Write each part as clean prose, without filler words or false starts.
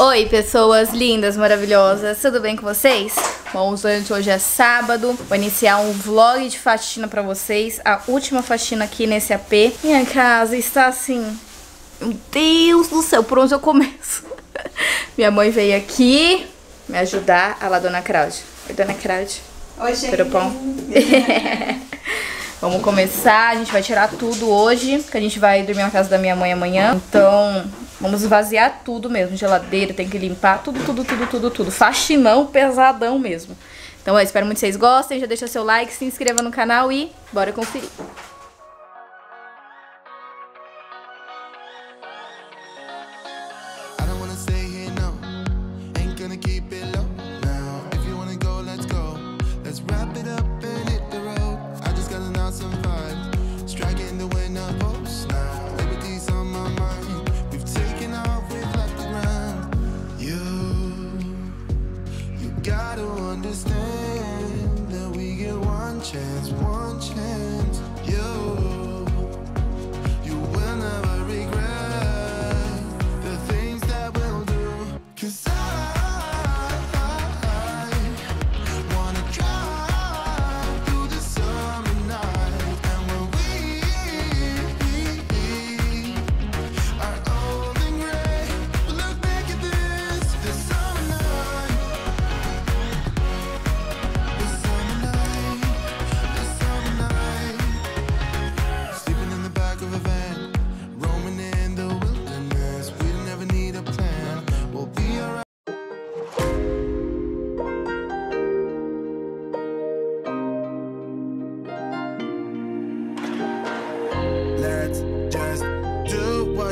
Oi, pessoas lindas, maravilhosas, tudo bem com vocês? Bom, gente, hoje é sábado, vou iniciar um vlog de faxina pra vocês, a última faxina aqui nesse AP. Minha casa está assim, meu Deus do céu, por onde eu começo? Minha mãe veio aqui me ajudar, olha lá, Dona Cláudia. Oi, Dona Cláudia. Oi, gente. Vamos começar, a gente vai tirar tudo hoje, porque a gente vai dormir na casa da minha mãe amanhã, então... Vamos esvaziar tudo mesmo, geladeira, tem que limpar, tudo. Faxinão pesadão mesmo. Então eu espero muito que vocês gostem, já deixa seu like, se inscreva no canal e bora conferir.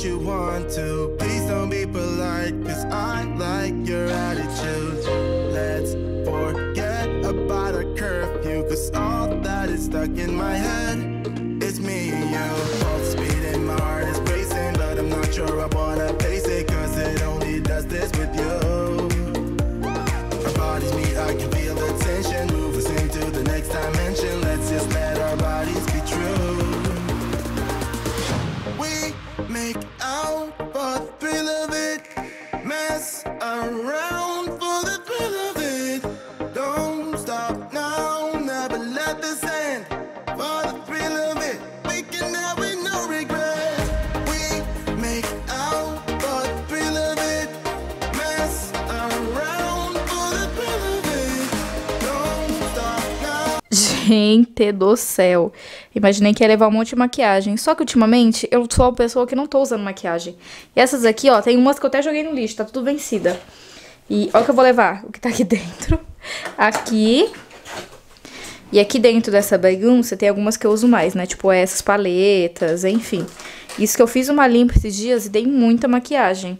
You want to, please don't be polite, cause I like your attitude. Let's forget about a curfew, cause all that is stuck in my head is me and you. Both speed and my heart is racing, but I'm not sure I wanna pace it, cause it only does this with you. Our bodies meet, I can feel the tension, move us into the next dimension. Let's just let our bodies be true. We make out for the thrill of it, mess around for the thrill of it. Don't stop now, never let this end. For the thrill of it, we can have it, no regret. We make out for the thrill of it, mess around for the thrill of it. Don't stop now. Gente do céu. Imaginei que ia levar um monte de maquiagem. Só que ultimamente eu sou uma pessoa que não tô usando maquiagem. E essas aqui, ó, tem umas que eu até joguei no lixo, tá tudo vencida. E olha o que eu vou levar, o que tá aqui dentro. Aqui. E aqui dentro dessa bagunça tem algumas que eu uso mais, né? Tipo essas paletas, enfim. Isso que eu fiz uma limpa esses dias e dei muita maquiagem.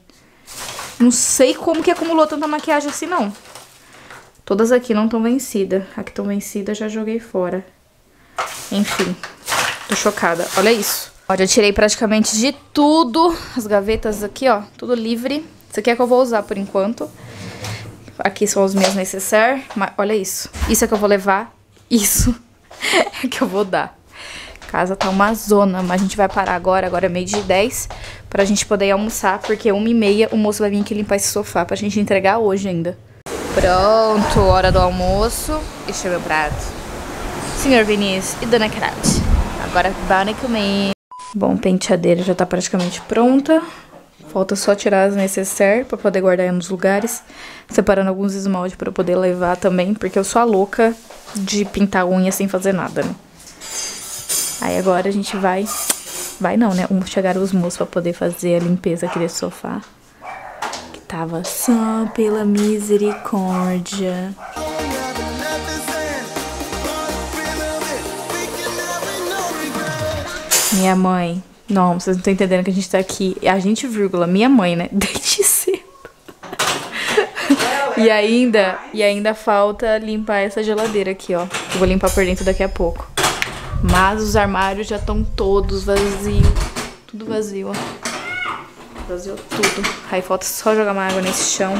Não sei como que acumulou tanta maquiagem assim, não. Todas aqui não estão vencidas. A que estão vencida já joguei fora. Enfim, tô chocada. Olha isso. Ó, já tirei praticamente de tudo. As gavetas aqui, ó, tudo livre. Isso aqui é que eu vou usar por enquanto. Aqui são os meus necessaires. Mas olha isso. Isso é que eu vou levar. Isso é que eu vou dar. A casa tá uma zona, mas a gente vai parar agora. Agora é 12:10 pra gente poder almoçar, porque 1:30 o moço vai vir aqui limpar esse sofá pra gente entregar hoje ainda. Pronto, hora do almoço. Este é meu prato. Senhor Vinícius e Dona Cláudia, agora bora comer. Bom, penteadeira já tá praticamente pronta. Falta só tirar as necessaires pra poder guardar em uns lugares. Separando alguns esmaltes pra eu poder levar também, porque eu sou a louca de pintar unha sem fazer nada, né? Aí agora a gente vai... Vai não, né? Chegaram os moços pra poder fazer a limpeza aqui desse sofá. Que tava só pela misericórdia. Minha mãe, não, vocês não estão entendendo que a gente tá aqui, a gente, vírgula, minha mãe, né, desde cedo. E ainda falta limpar essa geladeira aqui, ó, eu vou limpar por dentro daqui a pouco. Mas os armários já estão todos vazios, tudo vazio, ó, vaziou tudo. Aí falta só jogar uma água nesse chão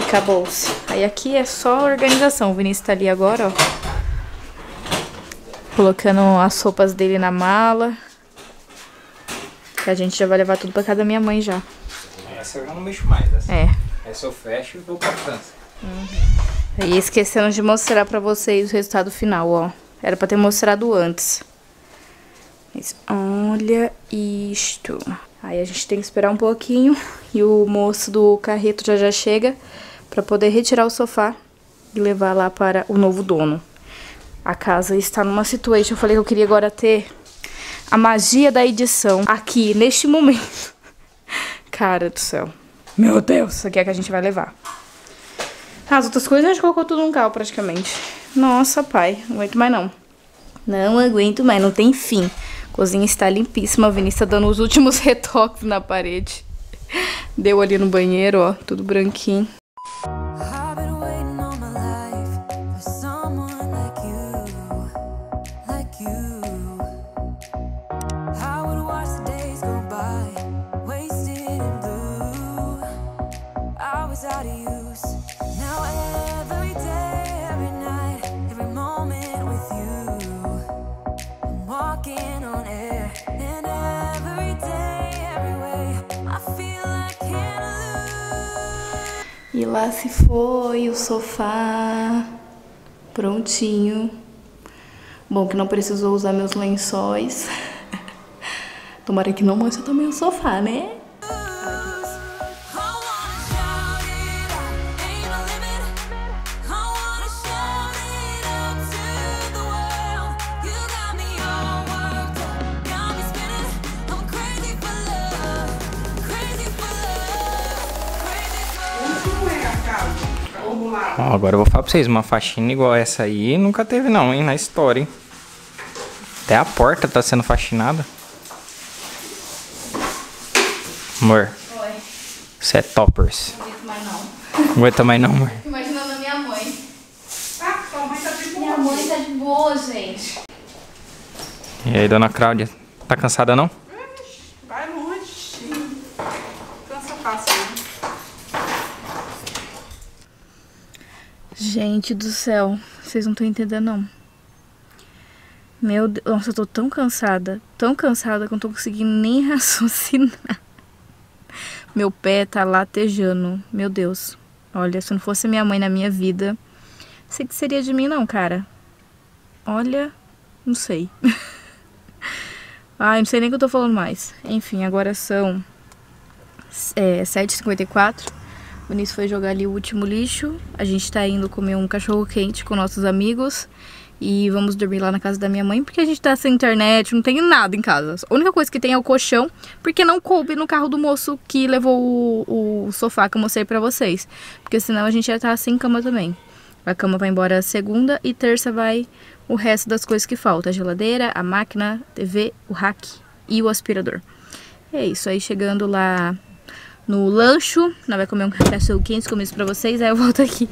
e acabou-se. Aí aqui é só organização, o Vinícius tá ali agora, ó. Colocando as roupas dele na mala. Que a gente já vai levar tudo pra casa da minha mãe já. Essa eu já não mexo mais. Essa, essa eu fecho e vou pra França. Uhum. E esquecemos de mostrar pra vocês o resultado final, ó. Era pra ter mostrado antes. Mas olha isto. Aí a gente tem que esperar um pouquinho e o moço do carreto já chega pra poder retirar o sofá e levar lá para o novo dono. A casa está numa situação. Eu falei que eu queria agora ter a magia da edição aqui, neste momento. Cara do céu. Meu Deus, isso aqui é que a gente vai levar. As outras coisas a gente colocou tudo num carro praticamente. Nossa, pai, não aguento mais não. Não aguento mais, não tem fim. A cozinha está limpíssima, a Vinícius está dando os últimos retoques na parede. Deu ali no banheiro, ó, tudo branquinho. E lá se foi o sofá, prontinho. Bom, que não precisou usar meus lençóis. Tomara que não mostre também o sofá, né? Agora eu vou falar pra vocês, uma faxina igual essa aí nunca teve não, hein, na história, hein? Até a porta tá sendo faxinada. Amor. Oi. Você é toppers. Não aguento mais não. Não aguenta mais não, amor. Imaginando a minha mãe. Ah, sua mãe tá de boa. Minha mãe tá de boa, gente. E aí, dona Cláudia, tá cansada não? Vai longe, sim. Cansa fácil. Gente do céu, vocês não estão entendendo não. Meu Deus, nossa, eu tô tão cansada que eu não tô conseguindo nem raciocinar. Meu pé tá latejando, meu Deus. Olha, se não fosse minha mãe na minha vida, sei que seria de mim não, cara. Olha, não sei. Ai, não sei nem o que eu tô falando mais. Enfim, agora são 7h54. O Vinícius foi jogar ali o último lixo. A gente tá indo comer um cachorro quente com nossos amigos. E vamos dormir lá na casa da minha mãe, porque a gente tá sem internet, não tem nada em casa. A única coisa que tem é o colchão, porque não coube no carro do moço que levou o sofá que eu mostrei pra vocês. Porque senão a gente ia tá sem cama também. A cama vai embora segunda e terça vai o resto das coisas que faltam. A geladeira, a máquina, a TV, o rack e o aspirador. E é isso aí, chegando lá... no lancho, não vai comer um cachorro quente, comi isso pra vocês, aí eu volto aqui.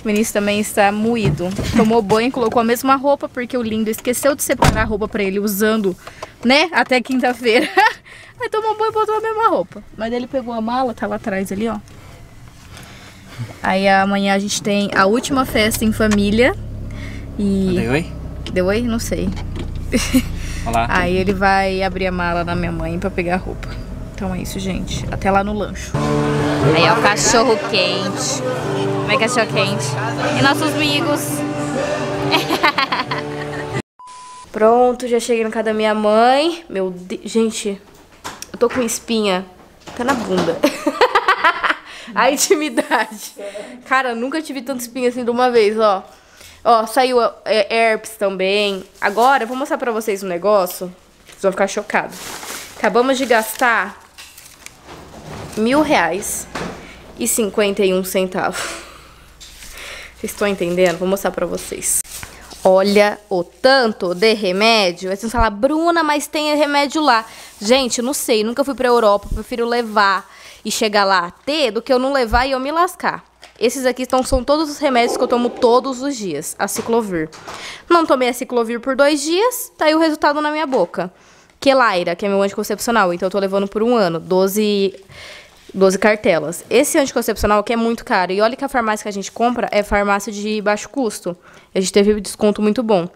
O Vinícius também está moído. Tomou banho, colocou a mesma roupa, porque o lindo esqueceu de separar a roupa pra ele, usando, né, até quinta-feira. Aí tomou banho e botou a mesma roupa. Mas ele pegou a mala, tá lá atrás ali, ó. Aí amanhã a gente tem a última festa em família. E... deu oi? Deu oi? Não sei. Olá. Aí ele vai abrir a mala da minha mãe pra pegar a roupa. Então é isso, gente. Até lá no lanche. Aí é o cachorro quente. Como é cachorro quente? E nossos amigos. Pronto, já cheguei na casa da minha mãe. Meu Deus. Gente, eu tô com espinha. Tá na bunda. A intimidade. Cara, eu nunca tive tanta espinha assim de uma vez, ó. Ó, saiu herpes também. Agora, eu vou mostrar pra vocês um negócio. Vocês vão ficar chocados. Acabamos de gastar R$1.000,51. Vocês estão entendendo? Vou mostrar pra vocês. Olha o tanto de remédio. Aí vocês falam, Bruna, mas tem remédio lá. Gente, eu não sei, nunca fui pra Europa. Prefiro levar e chegar lá a ter do que eu não levar e eu me lascar. Esses aqui são todos os remédios que eu tomo todos os dias. Aciclovir. Não tomei Aciclovir por 2 dias, tá aí o resultado na minha boca. Que é Laira, que é meu anticoncepcional, então eu tô levando por 1 ano, 12 cartelas. Esse anticoncepcional aqui é muito caro, e olha que a farmácia que a gente compra é farmácia de baixo custo. A gente teve um desconto muito bom.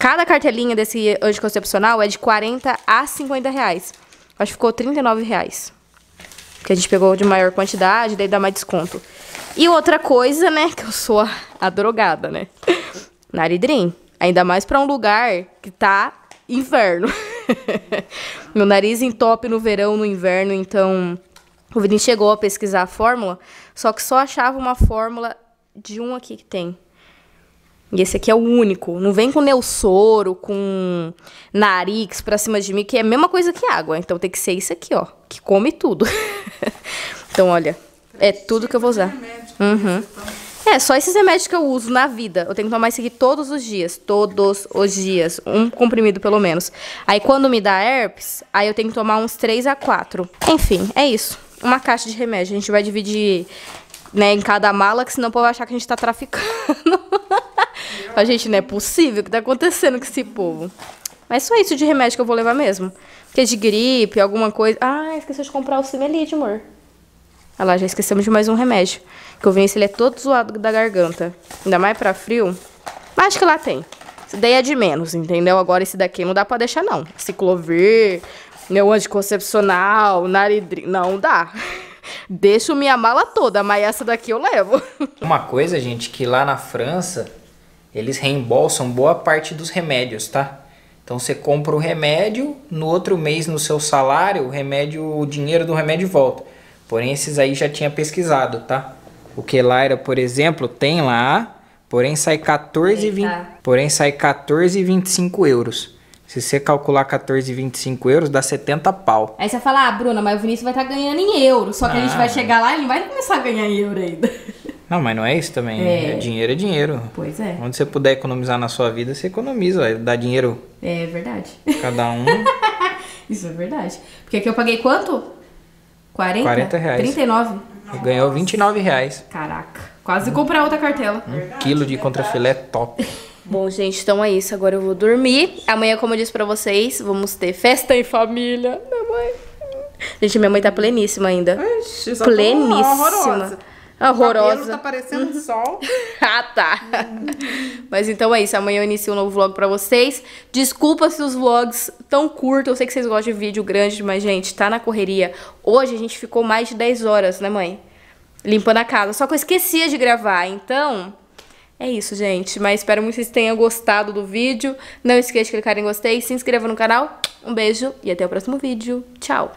Cada cartelinha desse anticoncepcional é de R$40 a R$50. Acho que ficou R$39. Porque a gente pegou de maior quantidade, daí dá mais desconto. E outra coisa, né, que eu sou a drogada, né? Naridrin. Ainda mais pra um lugar que tá inferno. Meu nariz entope no verão, no inverno, então... O Vini chegou a pesquisar a fórmula, só que só achava uma fórmula de um aqui que tem. E esse aqui é o único. Não vem com neossoro, com narix pra cima de mim, que é a mesma coisa que água. Então tem que ser isso aqui, ó, que come tudo. Então, olha, é tudo que eu vou usar. Uhum. É, só esses remédios que eu uso na vida. Eu tenho que tomar isso aqui todos os dias. Todos os dias. Um comprimido, pelo menos. Aí, quando me dá herpes, aí eu tenho que tomar uns 3 a 4. Enfim, é isso. Uma caixa de remédio. A gente vai dividir, né, em cada mala, que senão o povo vai achar que a gente tá traficando. A gente, não é possível o que tá acontecendo com esse povo. Mas só isso de remédio que eu vou levar mesmo. Porque é de gripe, alguma coisa... Ah, esqueci de comprar o Cimelide, amor. Olha lá, já esquecemos de mais um remédio. Que eu vi esse, ele é todo zoado da garganta. Ainda mais pra frio. Mas acho que lá tem. Esse daí é de menos, entendeu? Agora esse daqui não dá pra deixar, não. Ciclover, meu anticoncepcional, naridrin. Não dá. Deixo minha mala toda, mas essa daqui eu levo. Uma coisa, gente, que lá na França, eles reembolsam boa parte dos remédios, tá? Então você compra o remédio, no outro mês no seu salário, o remédio, o dinheiro do remédio volta. Porém, esses aí já tinha pesquisado, tá? O que Laira, por exemplo, tem lá, porém sai 14,25 euros. Se você calcular 14,25 euros, dá 70 pau. Aí você fala, ah, Bruna, mas o Vinícius vai estar ganhando em euro. Só que a gente vai chegar lá e ele não vai começar a ganhar em euro ainda. Não, mas não é isso também. É. Dinheiro é dinheiro. Pois é. Onde você puder economizar na sua vida, você economiza. Dá dinheiro. É verdade. Cada um. Isso é verdade. Porque aqui eu paguei quanto? 40 reais. 39. Ganhou 29 reais. Caraca. Quase comprar outra cartela. Um quilo de contrafilé top. Bom, gente, então é isso. Agora eu vou dormir. Amanhã, como eu disse pra vocês, vamos ter festa em família. Minha mãe... Gente, minha mãe tá pleníssima ainda. Ixi, pleníssima. Horrorosa. Horrorosa. O cabelo tá parecendo sol. Ah, tá. Mas então é isso. Amanhã eu inicio um novo vlog pra vocês. Desculpa se os vlogs tão curtos. Eu sei que vocês gostam de vídeo grande, mas, gente, tá na correria. Hoje a gente ficou mais de 10 horas, né, mãe? Limpando a casa. Só que eu esquecia de gravar. Então, é isso, gente. Mas espero muito que vocês tenham gostado do vídeo. Não esqueça de clicar em gostei. Se inscreva no canal. Um beijo e até o próximo vídeo. Tchau.